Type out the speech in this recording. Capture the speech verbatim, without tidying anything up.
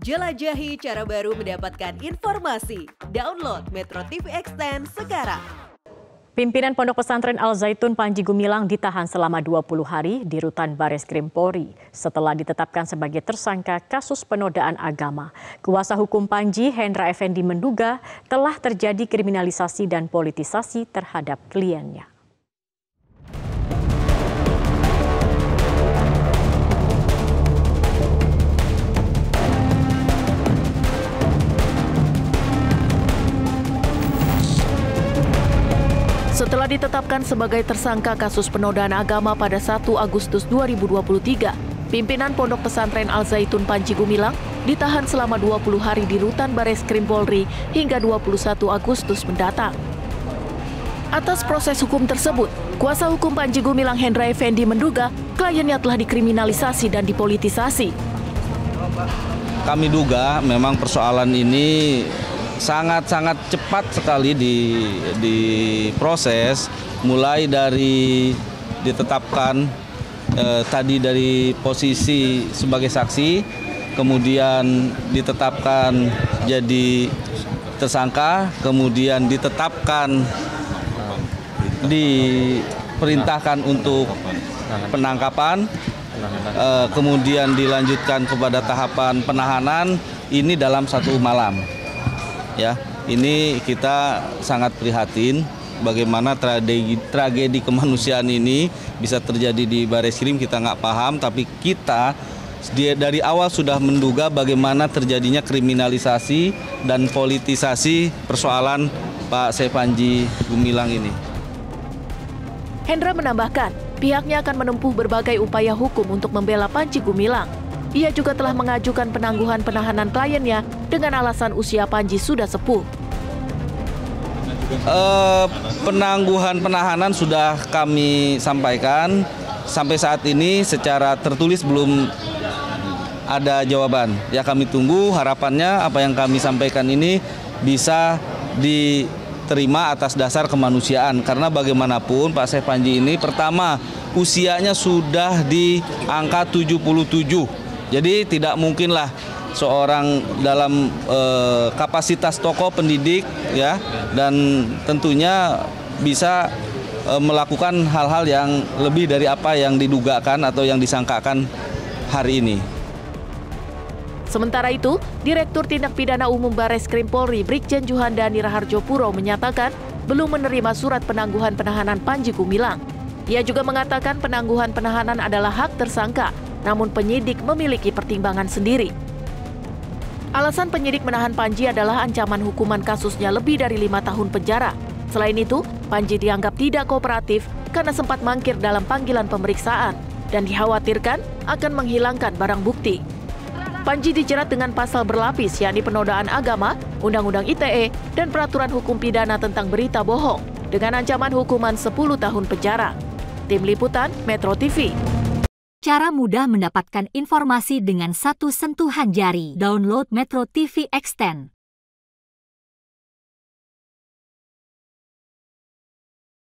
Jelajahi cara baru mendapatkan informasi. Download Metro T V Extend sekarang. Pimpinan Pondok Pesantren Al Zaitun Panji Gumilang ditahan selama dua puluh hari di Rutan Bareskrim Polri setelah ditetapkan sebagai tersangka kasus penodaan agama. Kuasa hukum Panji, Hendra Effendi, menduga telah terjadi kriminalisasi dan politisasi terhadap kliennya. Setelah ditetapkan sebagai tersangka kasus penodaan agama pada satu Agustus dua ribu dua puluh tiga, pimpinan Pondok Pesantren Al Zaitun Panji Gumilang ditahan selama dua puluh hari di Rutan Bareskrim Polri hingga dua puluh satu Agustus mendatang. Atas proses hukum tersebut, kuasa hukum Panji Gumilang Hendra Effendi menduga kliennya telah dikriminalisasi dan dipolitisasi. Kami duga memang persoalan ini sangat-sangat cepat sekali di, di proses, mulai dari ditetapkan eh, tadi dari posisi sebagai saksi, kemudian ditetapkan jadi tersangka, kemudian ditetapkan diperintahkan untuk penangkapan, eh, kemudian dilanjutkan kepada tahapan penahanan, ini dalam satu malam. Ya, ini kita sangat prihatin bagaimana tragedi, tragedi kemanusiaan ini bisa terjadi di Bareskrim. Kita nggak paham, tapi kita dari awal sudah menduga bagaimana terjadinya kriminalisasi dan politisasi persoalan Pak Panji Gumilang ini. Hendra menambahkan, pihaknya akan menempuh berbagai upaya hukum untuk membela Panji Gumilang. Ia juga telah mengajukan penangguhan penahanan kliennya dengan alasan usia Panji sudah sepuh. Eh, penangguhan penahanan sudah kami sampaikan. Sampai saat ini secara tertulis belum ada jawaban. Ya, kami tunggu, harapannya apa yang kami sampaikan ini bisa diterima atas dasar kemanusiaan. Karena bagaimanapun Pak Syekh Panji ini pertama usianya sudah di angka tujuh puluh tujuh. Jadi tidak mungkinlah seorang dalam e, kapasitas tokoh pendidik, ya, dan tentunya bisa e, melakukan hal-hal yang lebih dari apa yang didugakan atau yang disangkakan hari ini. Sementara itu, Direktur Tindak Pidana Umum Bareskrim Polri Brigjen Johan Dhani Raharjo Puro menyatakan belum menerima surat penangguhan penahanan Panji Gumilang. Ia juga mengatakan penangguhan penahanan adalah hak tersangka. Namun penyidik memiliki pertimbangan sendiri. Alasan penyidik menahan Panji adalah ancaman hukuman kasusnya lebih dari lima tahun penjara. Selain itu, Panji dianggap tidak kooperatif karena sempat mangkir dalam panggilan pemeriksaan dan dikhawatirkan akan menghilangkan barang bukti. Panji dijerat dengan pasal berlapis, yakni penodaan agama, Undang-Undang I T E, dan Peraturan Hukum Pidana tentang Berita Bohong dengan ancaman hukuman sepuluh tahun penjara. Tim Liputan Metro T V. Cara mudah mendapatkan informasi dengan satu sentuhan jari. Download Metro T V Extend.